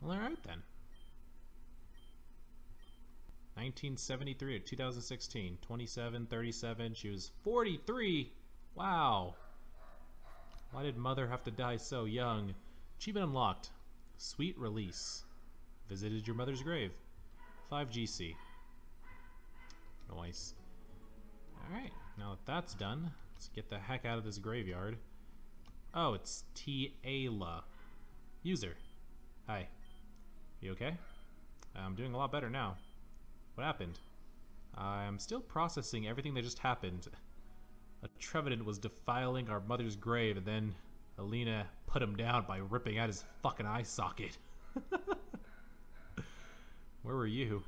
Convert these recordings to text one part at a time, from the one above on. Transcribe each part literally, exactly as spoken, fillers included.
Well, alright then. nineteen seventy-three to two thousand sixteen. twenty-seven, thirty-seven. She was forty-three. Wow. Why did Mother have to die so young? Achievement unlocked. Sweet Release. Visited your mother's grave. five G C. Nice. Alright, now that that's done, let's get the heck out of this graveyard. Oh, it's Tiela. User. Hi. You okay? I'm doing a lot better now. What happened? I'm still processing everything that just happened. A Trevident was defiling our mother's grave, and then Alina put him down by ripping out his fucking eye socket. Where were you?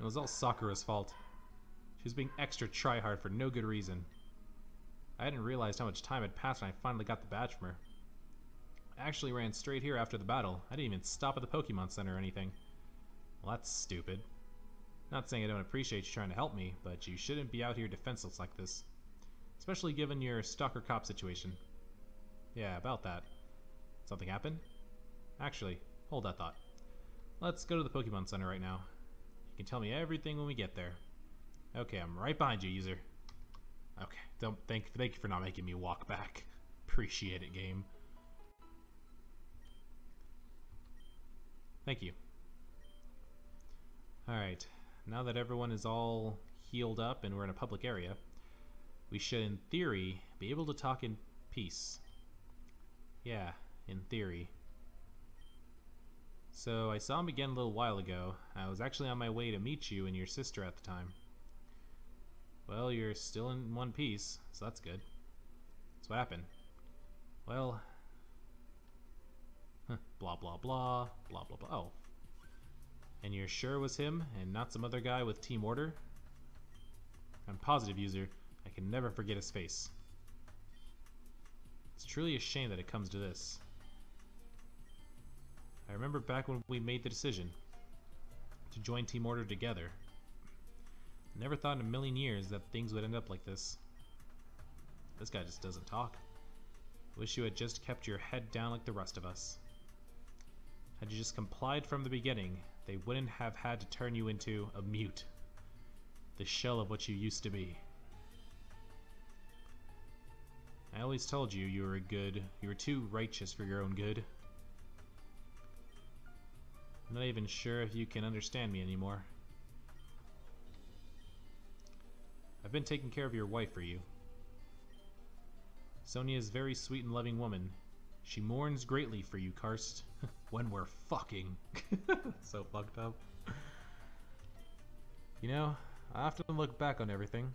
It was all Sakura's fault. She was being extra tryhard for no good reason. I hadn't realized how much time had passed when I finally got the badge from her. I actually ran straight here after the battle. I didn't even stop at the Pokemon Center or anything. Well, that's stupid. Not saying I don't appreciate you trying to help me, but you shouldn't be out here defenseless like this. Especially given your stalker cop situation. Yeah, about that. Something happened? Actually, hold that thought. Let's go to the Pokemon Center right now. You can tell me everything when we get there. Okay, I'm right behind you, user. Okay, don't thank, thank you for not making me walk back. Appreciate it, game. Thank you. Alright, now that everyone is all healed up and we're in a public area, we should, in theory, be able to talk in peace. Yeah, in theory. So I saw him again a little while ago. I was actually on my way to meet you and your sister at the time. Well, you're still in one piece, so that's good. So what happened? Well, huh, blah blah blah, blah blah blah. Oh, and you're sure it was him and not some other guy with Team Order? I'm positive, user. I can never forget his face. It's truly a shame that it comes to this. I remember back when we made the decision to join Team Order together. Never thought in a million years that things would end up like this. This guy just doesn't talk. Wish you had just kept your head down like the rest of us. Had you just complied from the beginning, they wouldn't have had to turn you into a mute. The shell of what you used to be. I always told you you were a good, you were too righteous for your own good. I'm not even sure if you can understand me anymore. I've been taking care of your wife for you. Sonia is a very sweet and loving woman. She mourns greatly for you, Karst. When we're fucking. So fucked up. You know, I often look back on everything.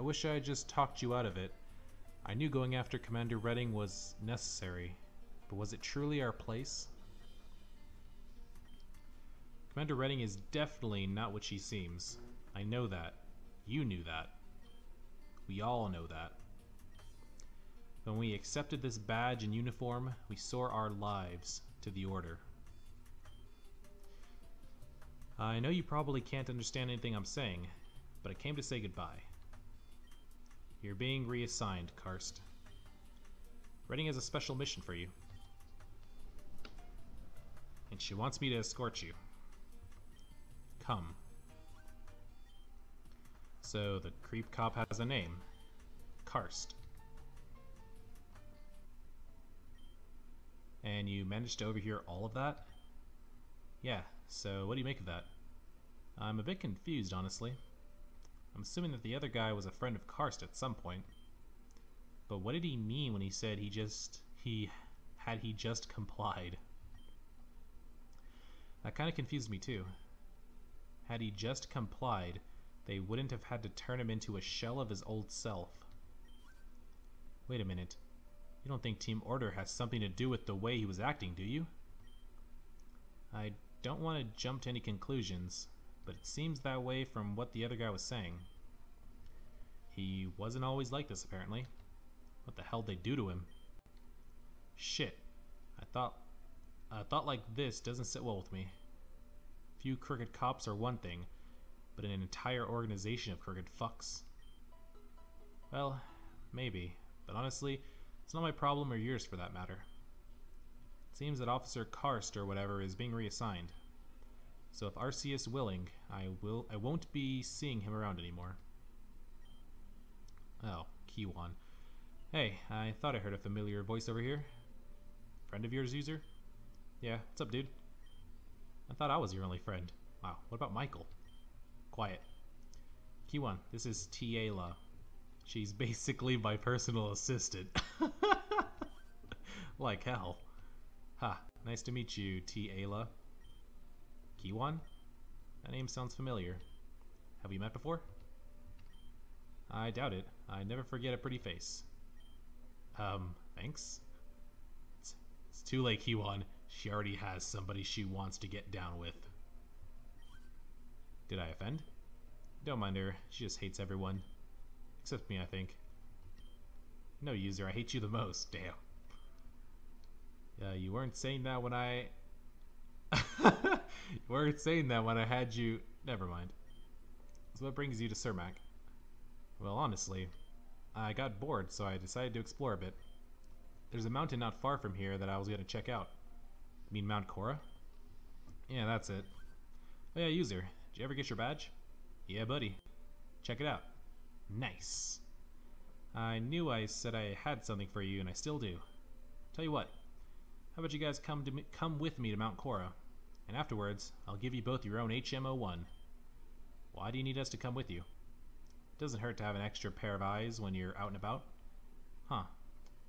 I wish I had just talked you out of it. I knew going after Commander Redding was necessary, but was it truly our place? Commander Redding is definitely not what she seems. I know that. You knew that. We all know that. When we accepted this badge and uniform, we swore our lives to the Order. I know you probably can't understand anything I'm saying, but I came to say goodbye. You're being reassigned, Karst. Redding has a special mission for you. And she wants me to escort you. Come. So the creep cop has a name. Karst. And you managed to overhear all of that? Yeah, so what do you make of that? I'm a bit confused, honestly. I'm assuming that the other guy was a friend of Karst at some point. But what did he mean when he said he just... he... had he just complied? That kind of confused me too. Had he just complied, they wouldn't have had to turn him into a shell of his old self. Wait a minute. You don't think Team Order has something to do with the way he was acting, do you? I don't want to jump to any conclusions, but it seems that way from what the other guy was saying. He wasn't always like this, apparently. What the hell did they do to him? Shit. I thought... A thought like this doesn't sit well with me. Few crooked cops are one thing, but an entire organization of crooked fucks. Well, maybe, but honestly, it's not my problem or yours for that matter. Seems that Officer Karst or whatever is being reassigned. So if Arceus willing, I will I won't be seeing him around anymore. Oh, Kewon. Hey, I thought I heard a familiar voice over here. Friend of yours, user? Yeah, what's up, dude? I thought I was your only friend. Wow, what about Michael? Quiet. Kewon, this is Tiela. She's basically my personal assistant. Like hell. Ha, nice to meet you, Tiela. Kewon? That name sounds familiar. Have we met before? I doubt it. I never forget a pretty face. Um, thanks? It's, it's too late, Kewon. She already has somebody she wants to get down with. Did I offend? Don't mind her. She just hates everyone. Except me, I think. No, user. I hate you the most. Damn. Uh, you weren't saying that when I... you weren't saying that when I had you... Never mind. So what brings you to Cermac? Well, honestly, I got bored, so I decided to explore a bit. There's a mountain not far from here that I was going to check out. You mean Mount Korra? Yeah, that's it. Oh yeah, user, did you ever get your badge? Yeah, buddy. Check it out. Nice. I knew I said I had something for you, and I still do. Tell you what, how about you guys come to me, come with me to Mount Korra, and afterwards, I'll give you both your own H M zero one. Why do you need us to come with you? It doesn't hurt to have an extra pair of eyes when you're out and about. Huh.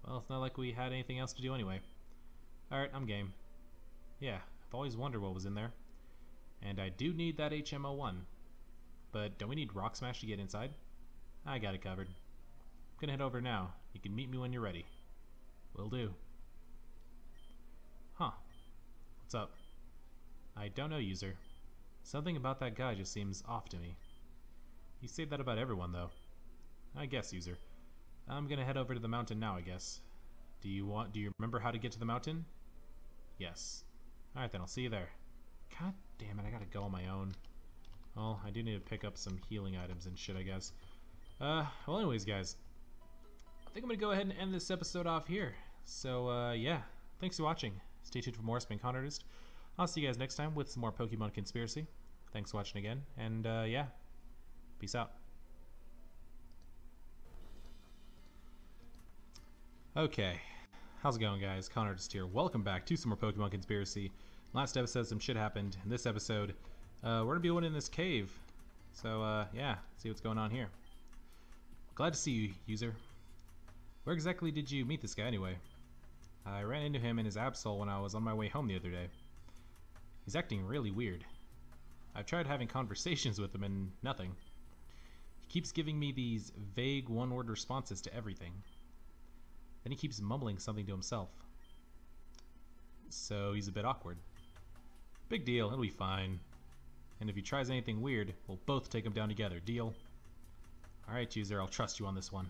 Well, it's not like we had anything else to do anyway. Alright, I'm game. Yeah, I've always wondered what was in there. And I do need that H M zero one. But don't we need Rock Smash to get inside? I got it covered. I'm gonna head over now. You can meet me when you're ready. Will do. Huh. What's up? I don't know, user. Something about that guy just seems off to me. You say that about everyone, though. I guess, user. I'm gonna head over to the mountain now, I guess. Do you want? Do you remember how to get to the mountain? Yes. Alright then, I'll see you there. God damn it, I gotta go on my own. Well, I do need to pick up some healing items and shit, I guess. Uh, well anyways, guys. I think I'm gonna go ahead and end this episode off here. So, uh, yeah. Thanks for watching. Stay tuned for more Spin Con Artist. I'll see you guys next time with some more Pokemon Conspiracy. Thanks for watching again, and, uh, yeah. Peace out. Okay. How's it going, guys? Con Artist here. Welcome back to some more Pokemon Conspiracy. Last episode, some shit happened. In this episode, uh, we're going to be going in this cave. So, uh, yeah. See what's going on here. Glad to see you, user. Where exactly did you meet this guy, anyway? I ran into him in his Absol when I was on my way home the other day. He's acting really weird. I've tried having conversations with him and nothing. Keeps giving me these vague one-word responses to everything. Then he keeps mumbling something to himself. So he's a bit awkward. Big deal, it'll be fine. And if he tries anything weird, we'll both take him down together, deal? Alright, user, I'll trust you on this one.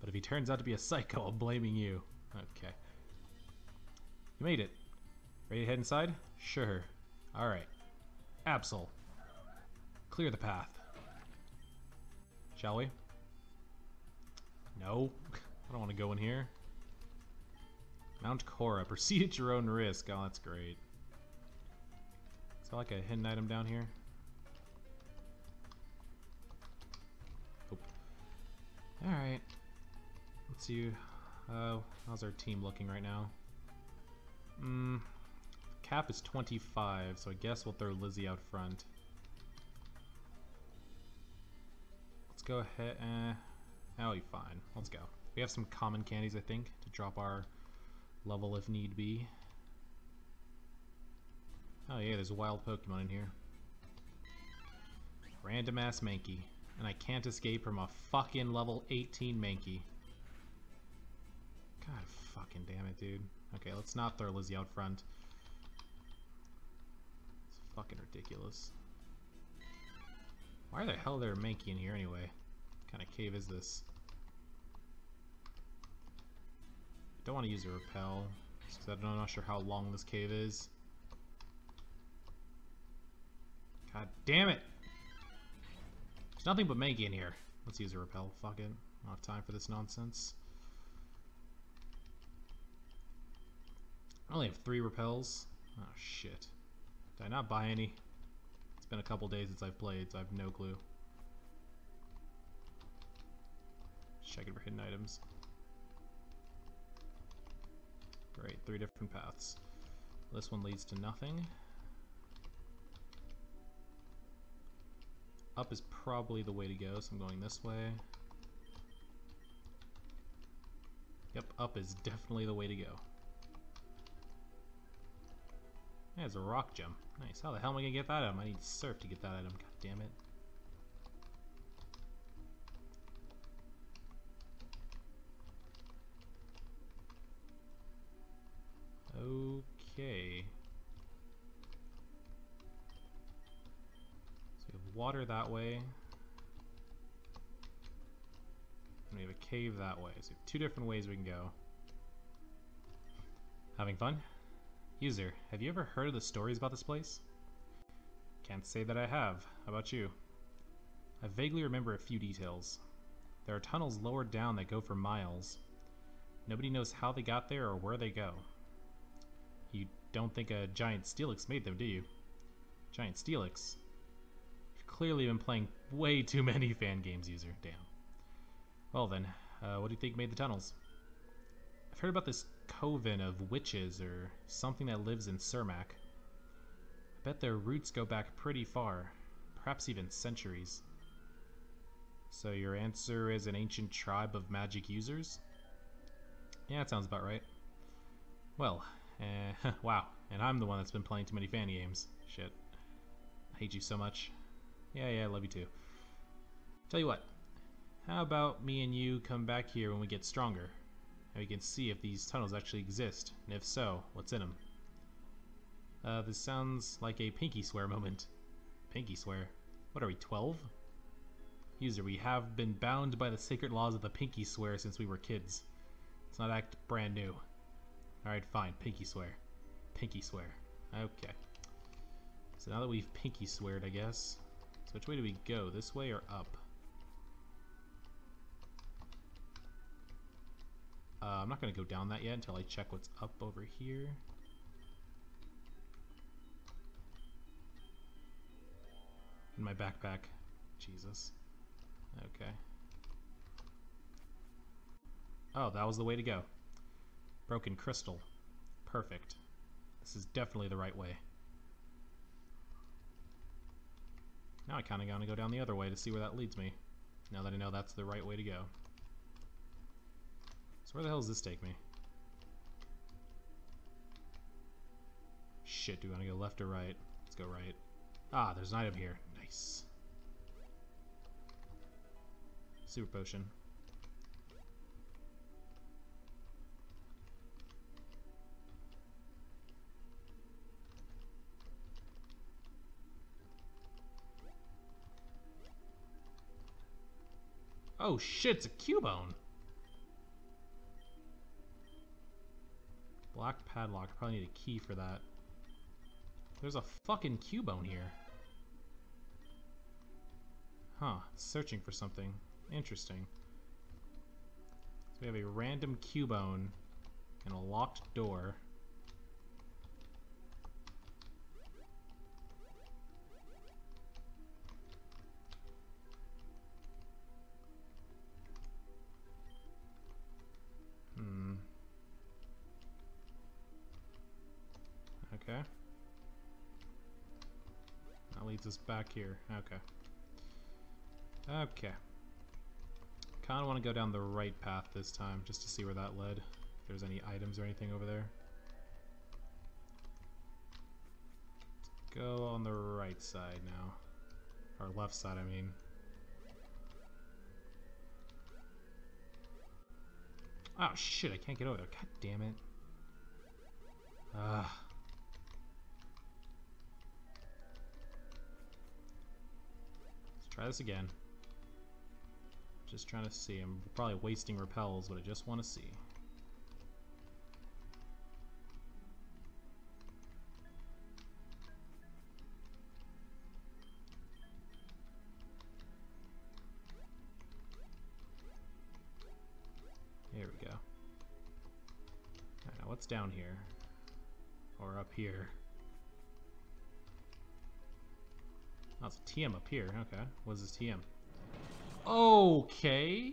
But if he turns out to be a psycho, I'm blaming you. Okay. You made it. Ready to head inside? Sure. Alright. Absol. Clear the path. Shall we? No. I don't want to go in here. Mount Korra. Proceed at your own risk. Oh, that's great. Is there like a hidden item down here? Oh. Alright. Let's see. Uh, how's our team looking right now? Mm, cap is twenty-five, so I guess we'll throw Lizzie out front. Go ahead. Eh. That'll be fine. Let's go. We have some common candies, I think, to drop our level if need be. Oh yeah, there's wild Pokemon in here. Random ass Mankey, and I can't escape from a fucking level eighteen Mankey. God fucking damn it, dude. Okay, let's not throw Lizzie out front. It's fucking ridiculous. Why the hell are there Mankey in here anyway? What kind of cave is this? Don't want to use a repel, because I'm not sure how long this cave is. God damn it! There's nothing but Mankey in here. Let's use a repel, fuck it. I don't have time for this nonsense. I only have three repels. Oh shit. Did I not buy any? It's been a couple days since I've played, so I have no clue. Just checking for hidden items. Great, three different paths. This one leads to nothing. Up is probably the way to go, so I'm going this way. Yep, up is definitely the way to go. Yeah, it's a rock gem. Nice. How the hell am I gonna get that item? I need surf to get that item. God damn it. Okay. So we have water that way. And we have a cave that way. So we have two different ways we can go. Having fun? User, have you ever heard of the stories about this place? Can't say that I have. How about you? I vaguely remember a few details. There are tunnels lower down that go for miles. Nobody knows how they got there or where they go. You don't think a giant Steelix made them, do you? Giant Steelix? You've clearly been playing way too many fan games, user. Damn. Well then, uh, what do you think made the tunnels? I've heard about this coven of witches or something that lives in Cermac. I bet their roots go back pretty far, perhaps even centuries. So your answer is an ancient tribe of magic users? Yeah, that sounds about right. Well, eh, wow, and I'm the one that's been playing too many fan games. Shit. I hate you so much. Yeah, yeah, I love you too. Tell you what, how about me and you come back here when we get stronger? And we can see if these tunnels actually exist, and if so, what's in them. Uh, this sounds like a pinky swear moment. Pinky swear? What are we, twelve? User, we have been bound by the sacred laws of the pinky swear since we were kids. Let's not act brand new. Alright, fine, pinky swear. Pinky swear. Okay. So now that we've pinky sweared, I guess. So which way do we go? This way or up? Uh, I'm not going to go down that yet until I check what's up over here. In my backpack. Jesus. Okay. Oh, that was the way to go. Broken crystal. Perfect. This is definitely the right way. Now I kind of want to go down the other way to see where that leads me. Now that I know that's the right way to go. Where the hell does this take me? Shit, do we want to go left or right? Let's go right. Ah, there's an item here. Nice. Super potion. Oh shit, it's a Cubone! Black padlock. I probably need a key for that. There's a fucking Cubone here. Huh. Searching for something. Interesting. So we have a random Cubone and a locked door. Okay. That leads us back here. Okay. Okay. Kind of want to go down the right path this time, just to see where that led. If there's any items or anything over there. Let's go on the right side now. Or left side, I mean. Oh shit, I can't get over there. God damn it. Ugh. Try this again. Just trying to see. I'm probably wasting repels, but I just want to see. Here we go. Alright, now what's down here? or up here? Oh, it's a T M up here. Okay. What is this T M? Okay.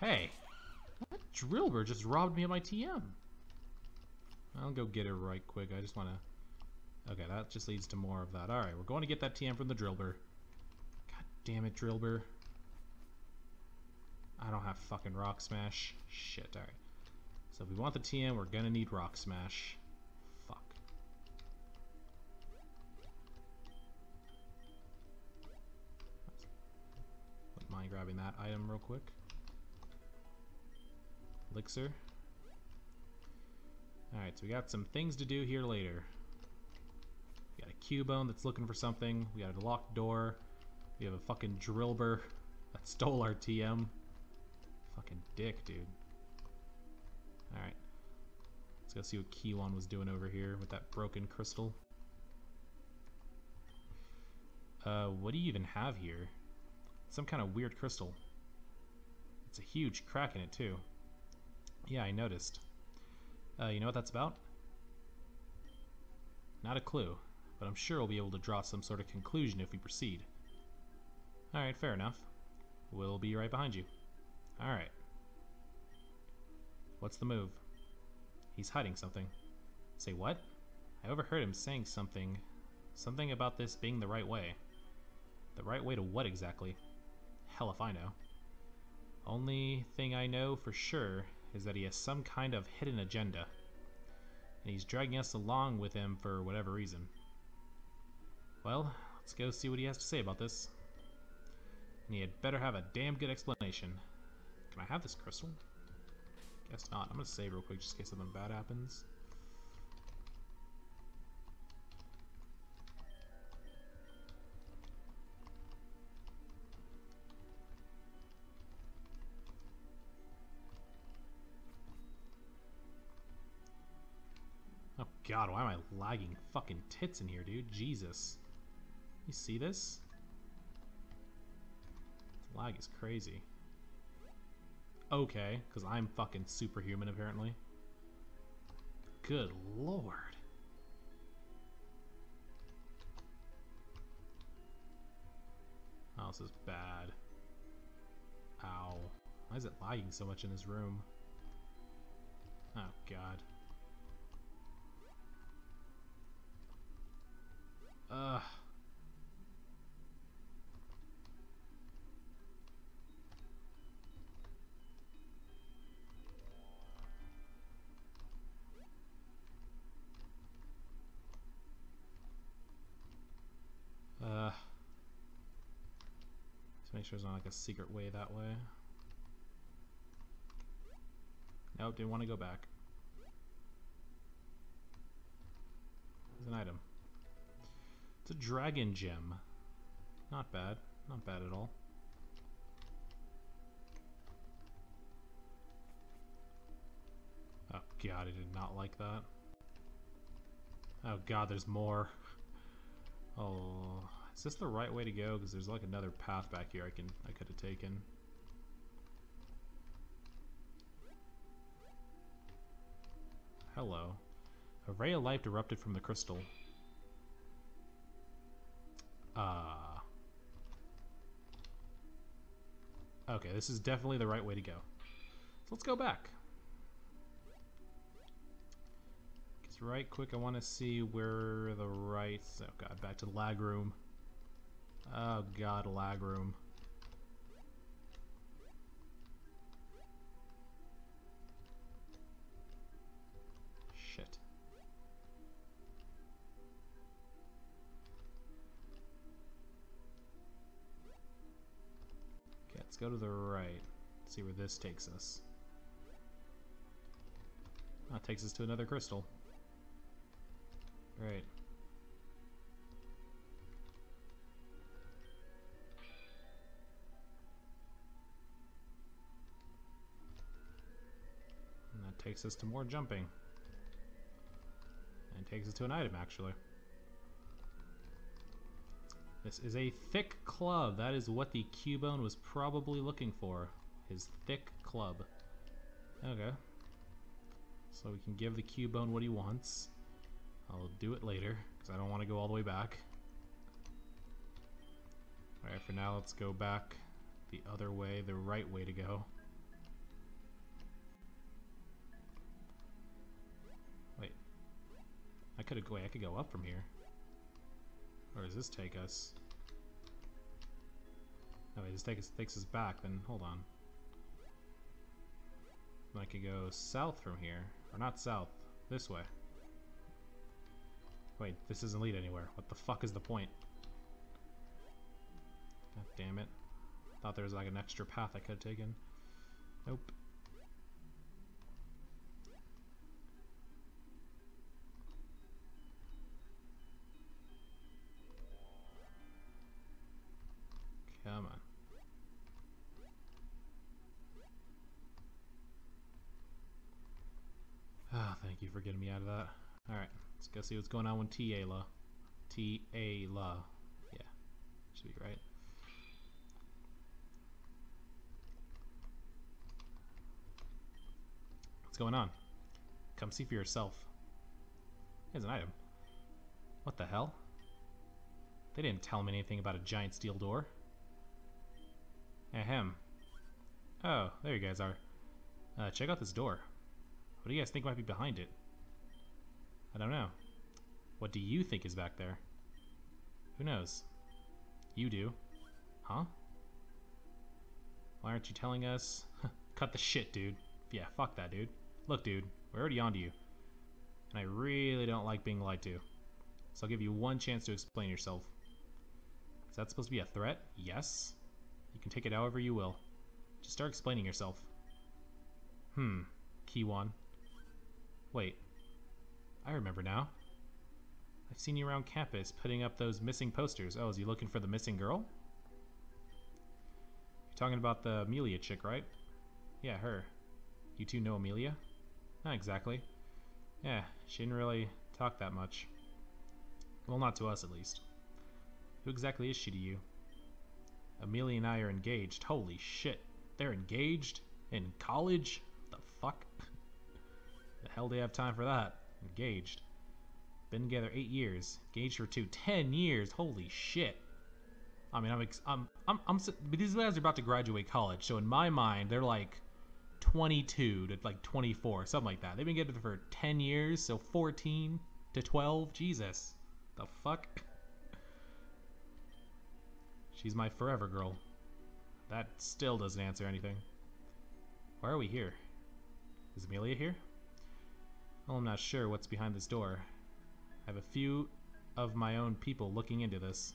Hey. That Drillbur just robbed me of my T M. I'll go get it right quick. I just want to... Okay, that just leads to more of that. Alright, we're going to get that T M from the Drillbur. God damn it, Drillbur. I don't have fucking Rock Smash. Shit, alright. So if we want the T M, we're going to need Rock Smash. Fuck. Wouldn't mind grabbing that item real quick. Elixir. Alright, so we got some things to do here later. We got a Cubone that's looking for something. We got a locked door. We have a fucking Drillbur that stole our T M. Fucking dick, dude. Alright. Let's go see what Kewon was doing over here with that broken crystal. Uh, what do you even have here? Some kind of weird crystal. It's a huge crack in it, too. Yeah, I noticed. Uh, you know what that's about? Not a clue, but I'm sure we'll be able to draw some sort of conclusion if we proceed. Alright, fair enough. We'll be right behind you. Alright. What's the move? He's hiding something. Say what? I overheard him saying something. Something about this being the right way. The right way to what exactly? Hell if I know. Only thing I know for sure is that he has some kind of hidden agenda, and he's dragging us along with him for whatever reason. Well, let's go see what he has to say about this. And he had better have a damn good explanation. Can I have this crystal? Guess not. I'm gonna save real quick just in case something bad happens. God, why am I lagging fucking tits in here, dude? Jesus. You see this? This lag is crazy. Okay, because I'm fucking superhuman, apparently. Good lord. Oh, this is bad. Ow. Why is it lagging so much in this room? Oh, God. Ugh. Uh. Just make sure there's not like a secret way that way. Nope, didn't want to go back. There's an item. It's a dragon gem. Not bad. Not bad at all. Oh god, I did not like that. Oh god, there's more. Oh, is this the right way to go? Because there's like another path back here I can I could have taken. Hello. A ray of light erupted from the crystal. Uh, okay, this is definitely the right way to go. So let's go back. Because right quick, I want to see where the right... Oh god, back to the lag room. Oh god, lag room. Shit. Let's go to the right, see where this takes us. That takes us to another crystal. Right. And that takes us to more jumping. And takes us to an item, actually. This is a thick club. That is what the Cubone was probably looking for. His thick club. Okay. So we can give the Cubone what he wants. I'll do it later, because I don't want to go all the way back. Alright, for now let's go back the other way, the right way to go. Wait. I could go, I could go up from here. Where does this take us? Oh, wait, this take us, takes us back, then hold on. Then I could go south from here. Or not south, this way. Wait, this doesn't lead anywhere. What the fuck is the point? God damn it. Thought there was like an extra path I could have taken. Nope. Come on. Ah, oh, thank you for getting me out of that. Alright, let's go see what's going on with Tiela. Tiela. Yeah, should be right. What's going on? Come see for yourself. Here's an item. What the hell? They didn't tell me anything about a giant steel door. Ahem. Oh, there you guys are. Uh, check out this door. What do you guys think might be behind it? I don't know. What do you think is back there? Who knows? You do. Huh? Why aren't you telling us? Cut the shit, dude. Yeah, fuck that, dude. Look, dude, we're already on to you. And I really don't like being lied to. So I'll give you one chance to explain yourself. Is that supposed to be a threat? Yes. You can take it however you will. Just start explaining yourself. Hmm. Kewon. Wait. I remember now. I've seen you around campus putting up those missing posters. Oh, is he looking for the missing girl? You're talking about the Amelia chick, right? Yeah, her. You two know Amelia? Not exactly. Yeah, she didn't really talk that much. Well, not to us, at least. Who exactly is she to you? Amelia and I are engaged. Holy shit. They're engaged? In college? The fuck? The hell do they have time for that? Engaged. Been together eight years. Engaged for two. Ten years. Holy shit. I mean, I'm, ex I'm, I'm, I'm, but these guys are about to graduate college, so in my mind, they're like twenty-two to like twenty-four, something like that. They've been together for ten years, so fourteen to twelve. Jesus. The fuck? She's my forever girl. That still doesn't answer anything. Why are we here? Is Amelia here? Well, I'm not sure what's behind this door. I have a few of my own people looking into this.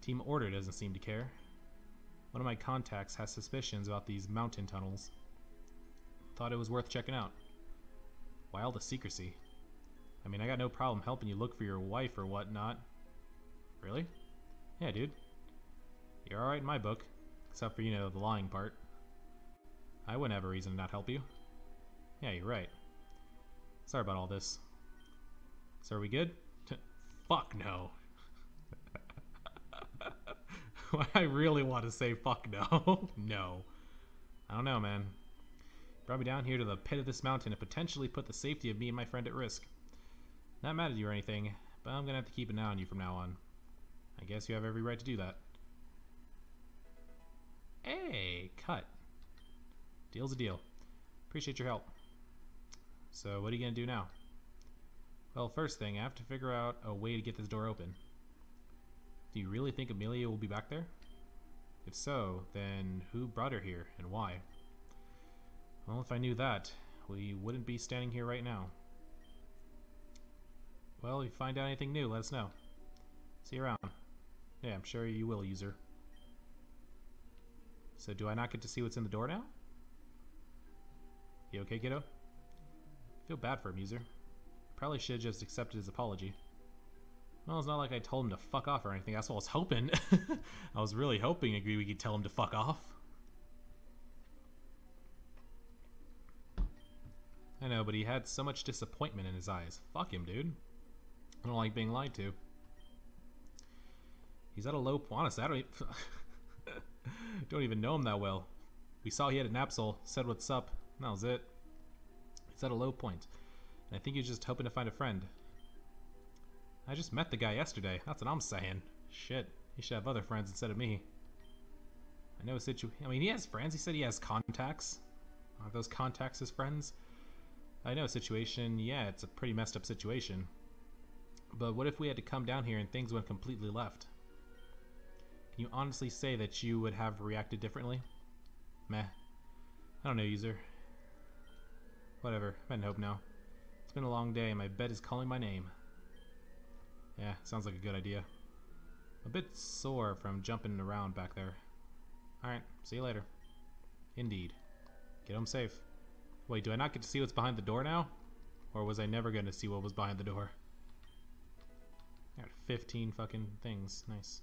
Team Order doesn't seem to care. One of my contacts has suspicions about these mountain tunnels. Thought it was worth checking out. Why all the secrecy? I mean, I got no problem helping you look for your wife or whatnot. Really? Yeah, dude. You're alright in my book. Except for, you know, the lying part. I wouldn't have a reason to not help you. Yeah, you're right. Sorry about all this. So are we good? Fuck no. I really want to say fuck no. No. I don't know, man. You brought me down here to the pit of this mountain and potentially put the safety of me and my friend at risk. Not mad at you or anything, but I'm going to have to keep an eye on you from now on. I guess you have every right to do that. Hey, cut. Deal's a deal. Appreciate your help. So what are you going to do now? Well, first thing, I have to figure out a way to get this door open. Do you really think Amelia will be back there? If so, then who brought her here and why? Well, if I knew that, we wouldn't be standing here right now. Well, if you find out anything new, let us know. See you around. Yeah, I'm sure you will, user. So do I not get to see what's in the door now? You okay, kiddo? Feel bad for him, user. Probably should have just accepted his apology. Well, it's not like I told him to fuck off or anything. That's what I was hoping. I was really hoping we could tell him to fuck off. I know, but he had so much disappointment in his eyes. Fuck him, dude. I don't like being lied to. He's at a low point. Honestly, I don't even, don't even know him that well. We saw he had an Absol, said what's up, and that was it. It's at a low point. And I think he's just hoping to find a friend. I just met the guy yesterday. That's what I'm saying. Shit. He should have other friends instead of me. I know a situation. I mean, he has friends. He said he has contacts. Are those contacts his friends? I know a situation. Yeah, it's a pretty messed up situation. But what if we had to come down here and things went completely left? Can you honestly say that you would have reacted differently? Meh. I don't know, user. Whatever. I'm heading home now. It's been a long day and my bed is calling my name. Yeah, sounds like a good idea. A bit sore from jumping around back there. Alright, see you later. Indeed. Get home safe. Wait, do I not get to see what's behind the door now? Or was I never going to see what was behind the door? I got fifteen fucking things. Nice.